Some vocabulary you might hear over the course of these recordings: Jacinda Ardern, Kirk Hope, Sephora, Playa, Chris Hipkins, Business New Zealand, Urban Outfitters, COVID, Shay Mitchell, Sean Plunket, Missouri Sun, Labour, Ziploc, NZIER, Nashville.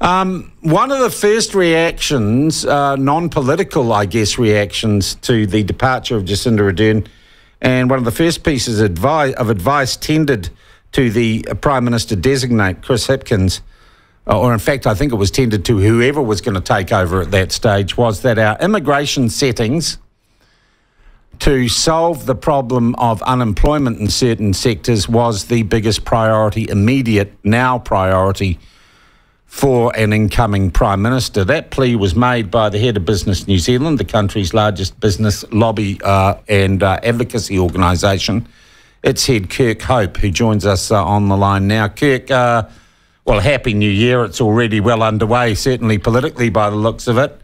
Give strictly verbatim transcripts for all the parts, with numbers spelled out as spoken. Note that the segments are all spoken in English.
Um, one of the first reactions, uh, non-political, I guess, reactions to the departure of Jacinda Ardern, and one of the first pieces of advice, of advice tendered to the Prime Minister-designate, Chris Hipkins, or in fact, I think it was tendered to whoever was going to take over at that stage, was that our immigration settings to solve the problem of unemployment in certain sectors was the biggest priority, immediate, now priority, for an incoming Prime Minister. That plea was made by the head of Business New Zealand, the country's largest business lobby uh, and uh, advocacy organisation. Its head, Kirk Hope, who joins us uh, on the line now. Kirk, uh, well, Happy New Year. It's already well underway, certainly politically by the looks of it.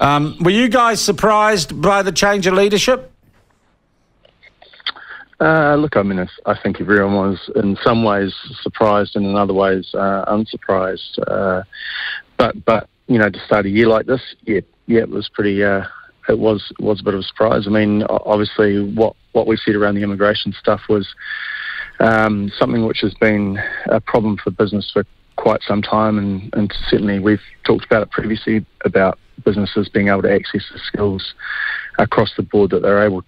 Um, were you guys surprised by the change of leadership? Uh, look, I mean, I think everyone was in some ways surprised and in other ways uh, unsurprised. Uh, but, but you know, to start a year like this, yeah, yeah, it was pretty. Uh, it was was a bit of a surprise. I mean, obviously, what what we said around the immigration stuff was um, something which has been a problem for business for quite some time, and, and certainly we've talked about it previously about businesses being able to access the skills across the board that they're able to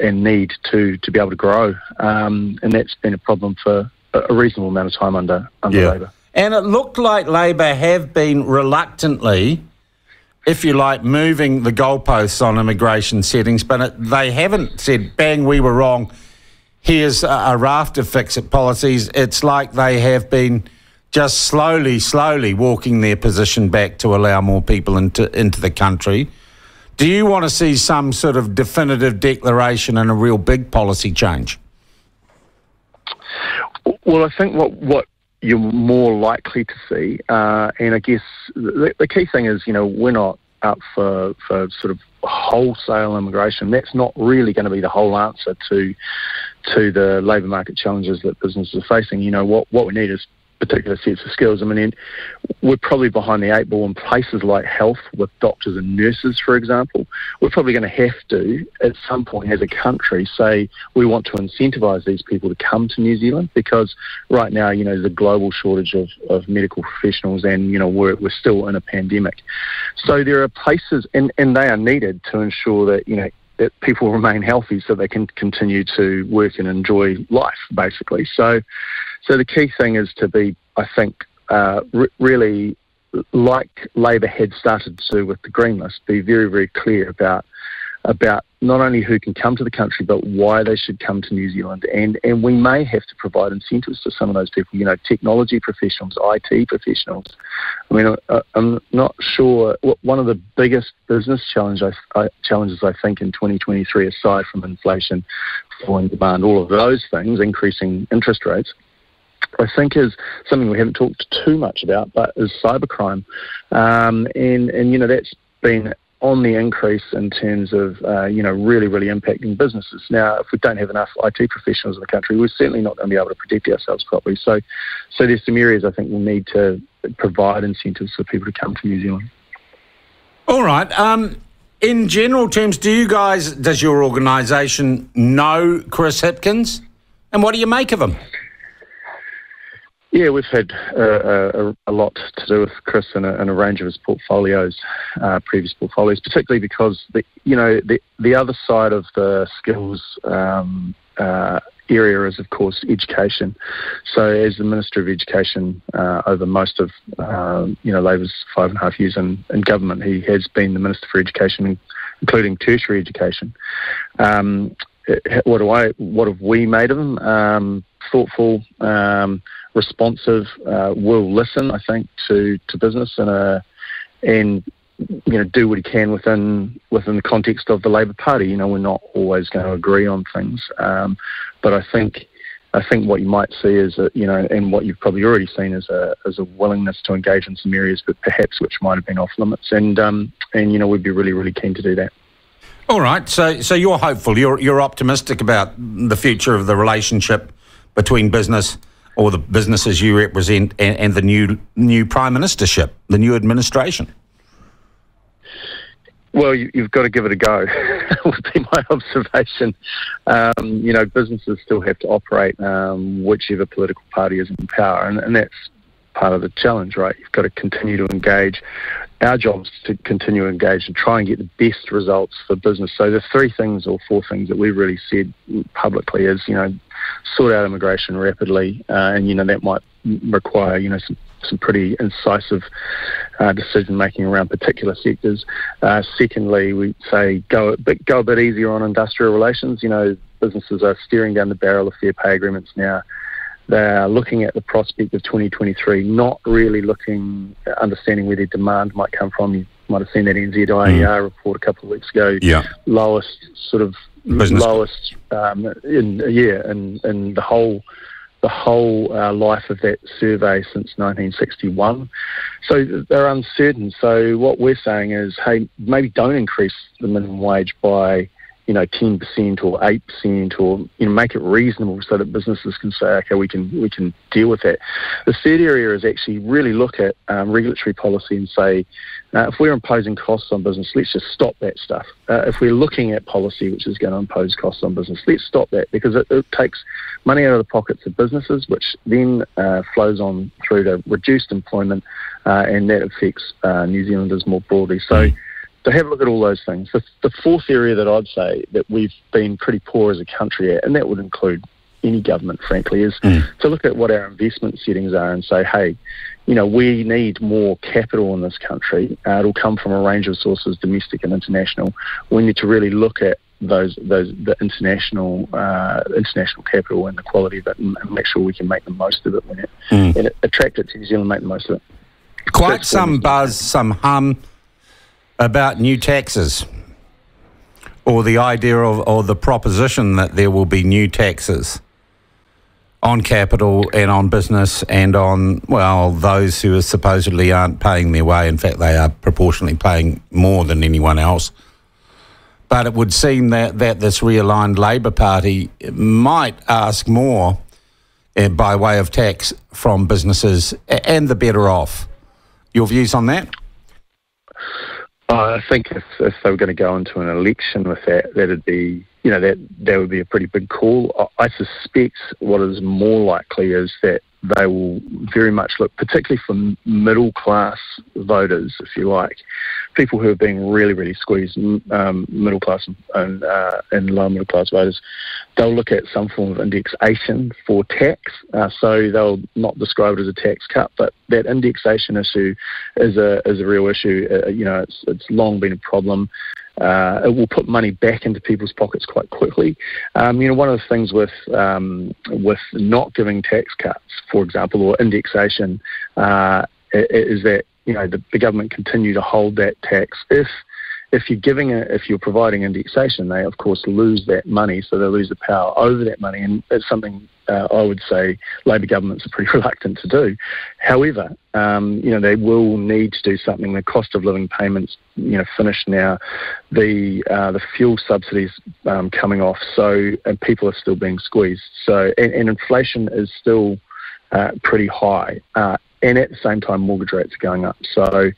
and need to to be able to grow, um, and that's been a problem for a reasonable amount of time under under yeah. Labour. And it looked like Labour have been reluctantly, if you like, moving the goalposts on immigration settings, but it, they haven't said, bang, we were wrong, here's a, a raft of fix-it policies. It's like they have been just slowly, slowly walking their position back to allow more people into into the country. Do you want to see some sort of definitive declaration and a real big policy change? Well, I think what, what you're more likely to see, uh, and I guess the, the key thing is, you know, we're not up for, for sort of wholesale immigration. That's not really going to be the whole answer to to the labour market challenges that businesses are facing. You know, what, what we need is particular sets of skills. I mean, we're probably behind the eight ball in places like health with doctors and nurses, for example. We're probably going to have to, at some point as a country, say we want to incentivise these people to come to New Zealand, because right now, you know, there's a global shortage of, of medical professionals, and, you know, we're, we're still in a pandemic. So there are places, and, and they are needed to ensure that, you know, that people remain healthy so they can continue to work and enjoy life, basically. So so the key thing is to be, I think, uh, re really, like Labour had started to do with the Green List, be very, very clear about about not only who can come to the country, but why they should come to New Zealand. And, and we may have to provide incentives to some of those people, you know, technology professionals, I T professionals. I mean, I, I'm not sure. One of the biggest business challenge I, I, challenges, I think, in twenty twenty-three, aside from inflation, falling demand, all of those things, increasing interest rates, I think is something we haven't talked too much about, but is cybercrime. Um, and, and, you know, that's been on the increase in terms of, uh, you know, really, really impacting businesses. Now, if we don't have enough I T professionals in the country, we're certainly not going to be able to protect ourselves properly. So, so there's some areas I think we'll need to provide incentives for people to come to New Zealand. All right. Um, in general terms, do you guys, does your organisation know Chris Hipkins? And what do you make of him? Yeah, we've had uh, a, a lot to do with Chris and a, and a range of his portfolios, uh, previous portfolios, particularly because the, you know, the the other side of the skills um, uh, area is, of course, education. So, as the Minister of Education uh, over most of um, you know Labour's five and a half years in, in government, he has been the Minister for Education, including tertiary education. Um, what do I? What have we made of him? Um, thoughtful. Um, responsive, uh, will listen, I think, to, to business and, uh, and, you know, do what he can within within the context of the Labour Party. You know, we're not always going to agree on things, um, but I think I think what you might see is, a, you know, and what you've probably already seen is a is a willingness to engage in some areas that perhaps which might have been off limits, and um, and you know, we'd be really, really keen to do that. All right, so so you're hopeful, you're you're optimistic about the future of the relationship between business, or the businesses you represent, and, and the new new prime ministership, the new administration? Well, you, you've got to give it a go, would be my observation. Um, you know, businesses still have to operate um, whichever political party is in power, and, and that's part of the challenge, right? You've got to continue to engage. Our job is to continue to engage and try and get the best results for business. So the three things or four things that we've really said publicly is, you know, sort out immigration rapidly, uh, and, you know, that might require, you know, some, some pretty incisive uh, decision-making around particular sectors. Uh, secondly, we say go a, bit, go a bit easier on industrial relations. You know, businesses are staring down the barrel of fair pay agreements now. They're looking at the prospect of twenty twenty-three, not really looking, understanding where their demand might come from. You might have seen that N Z I E R mm. report a couple of weeks ago. Yeah. Lowest sort of Business. lowest um, in yeah, in, in the whole the whole uh, life of that survey since nineteen sixty-one. So they're uncertain. So what we're saying is, hey, maybe don't increase the minimum wage by, you know, ten percent or eight percent, or, you know, make it reasonable so that businesses can say, okay, we can we can deal with that. The third area is actually really look at um, regulatory policy and say, uh, if we're imposing costs on business, let's just stop that stuff. Uh, if we're looking at policy which is going to impose costs on business, let's stop that, because it, it takes money out of the pockets of businesses, which then uh, flows on through to reduced employment, uh, and that affects uh, New Zealanders more broadly. So. Mm. So have a look at all those things. The, the fourth area that I'd say that we've been pretty poor as a country at, and that would include any government, frankly, is mm. to look at what our investment settings are and say, hey, you know, we need more capital in this country. Uh, it'll come from a range of sources, domestic and international. We need to really look at those those the international uh, international capital and the quality of it, and, and make sure we can make the most of it when it, mm. and it, attract it to New Zealand, make the most of it. Quite That's some buzz, some hum about new taxes, or the idea of, or the proposition that there will be new taxes on capital and on business and on, well, those who are supposedly aren't paying their way. In fact, they are proportionally paying more than anyone else. But it would seem that, that this realigned Labour Party might ask more uh, by way of tax from businesses and the better off. Your views on that? Uh, I think if, if they were going to go into an election with that, that'd be, you know, that that would be a pretty big call. I, I suspect what is more likely is that they will very much look, particularly for middle class voters, if you like, people who are being really, really squeezed, um, middle class and uh, and low middle class voters. They'll look at some form of indexation for tax, uh, so they'll not describe it as a tax cut, but that indexation issue is a is a real issue. Uh, you know, it's it's long been a problem. Uh, it will put money back into people's pockets quite quickly. Um, you know, one of the things with um, with not giving tax cuts, for example, or indexation, uh, is that, you know, the, the government continue to hold that tax. If if you're giving a, if you're providing indexation, they of course lose that money, so they lose the power over that money, and it's something uh, I would say Labour governments are pretty reluctant to do. However, um, you know, they will need to do something. The cost of living payments, you know, finished now. The uh, the fuel subsidies um, coming off, so and people are still being squeezed. So and, and inflation is still uh, pretty high. Uh, And at the same time, mortgage rates are going up. So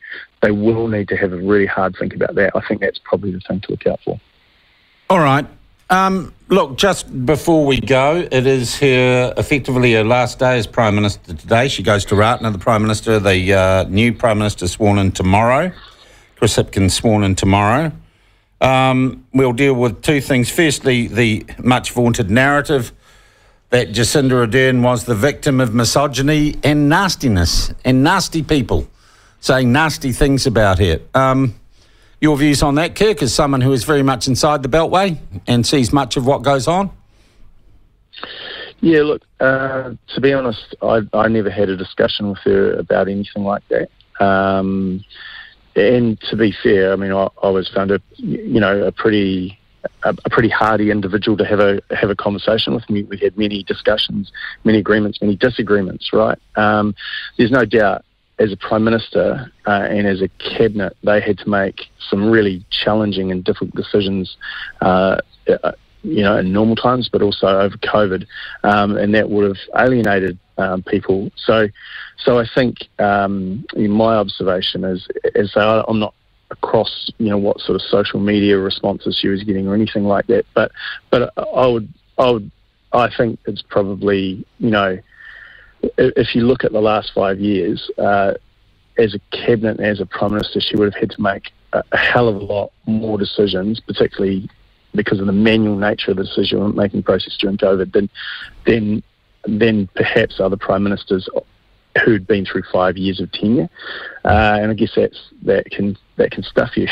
they will need to have a really hard think about that. I think that's probably the thing to look out for. All right. Um, look, just before we go, it is her, effectively her last day as Prime Minister today. She goes to Ratna, the Prime Minister, the uh, new Prime Minister sworn in tomorrow. Chris Hipkins sworn in tomorrow. Um, we'll deal with two things. Firstly, the much-vaunted narrative that Jacinda Ardern was the victim of misogyny and nastiness and nasty people saying nasty things about her. Um, your views on that, Kirk, as someone who is very much inside the Beltway and sees much of what goes on? Yeah, look, uh, to be honest, I, I never had a discussion with her about anything like that. Um, and to be fair, I mean, I, I always found her, you know, a pretty... A, a pretty hardy individual to have a have a conversation with me. We had many discussions, many agreements, many disagreements. Right? Um, there's no doubt, as a Prime Minister uh, and as a cabinet, they had to make some really challenging and difficult decisions. Uh, you know, in normal times, but also over COVID, um, and that would have alienated um, people. So, so I think um, my observation is, is I, I'm not. across, you know, what sort of social media responses she was getting or anything like that, but but I would I would I think it's probably, you know, if you look at the last five years, uh, as a cabinet and as a prime minister, she would have had to make a, a hell of a lot more decisions, particularly because of the manual nature of the decision-making process during COVID, than than than perhaps other prime ministers who'd been through five years of tenure. Uh, and I guess that's that can that can stuff you,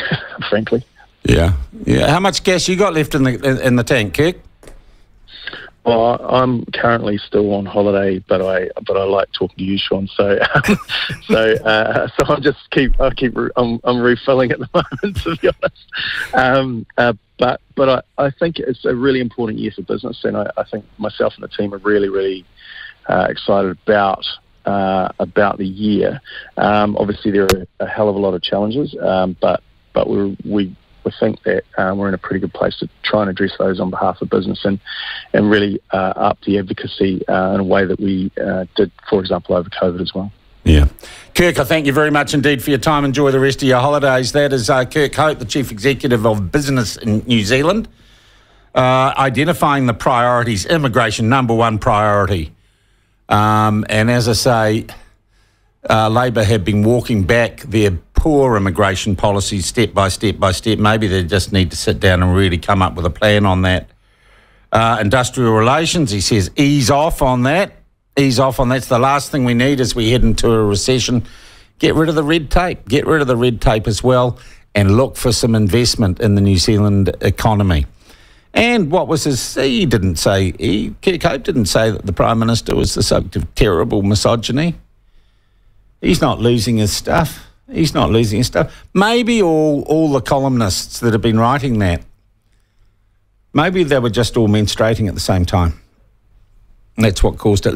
frankly. Yeah, yeah. How much gas you got left in the in, in the tank, Kirk? Well, I'm currently still on holiday, but I but I like talking to you, Sean. So, um, so uh, so I just keep I keep I'm, I'm refilling at the moment, to be honest. Um, uh, but but I, I think it's a really important year for business, and I, I think myself and the team are really really uh, excited about uh, about the year. Um, obviously, there are a hell of a lot of challenges, um, but but we we. We think that um, we're in a pretty good place to try and address those on behalf of business and and really uh, up the advocacy uh, in a way that we uh, did, for example, over COVID as well. Yeah. Kirk, I thank you very much indeed for your time. Enjoy the rest of your holidays. That is uh, Kirk Hope, the Chief Executive of Business in New Zealand, uh, identifying the priorities, immigration, number one priority. Um, and as I say, uh, Labour have been walking back their poor immigration policy step by step by step. Maybe they just need to sit down and really come up with a plan on that. Uh, industrial relations, he says, ease off on that. Ease off on that's the last thing we need as we head into a recession. Get rid of the red tape. Get rid of the red tape as well, and look for some investment in the New Zealand economy. And what was his... He didn't say... He, Kirk Hope didn't say that the Prime Minister was the subject of terrible misogyny. He's not losing his stuff. He's not losing his stuff. Maybe all, all the columnists that have been writing that, maybe they were just all menstruating at the same time. That's what caused it.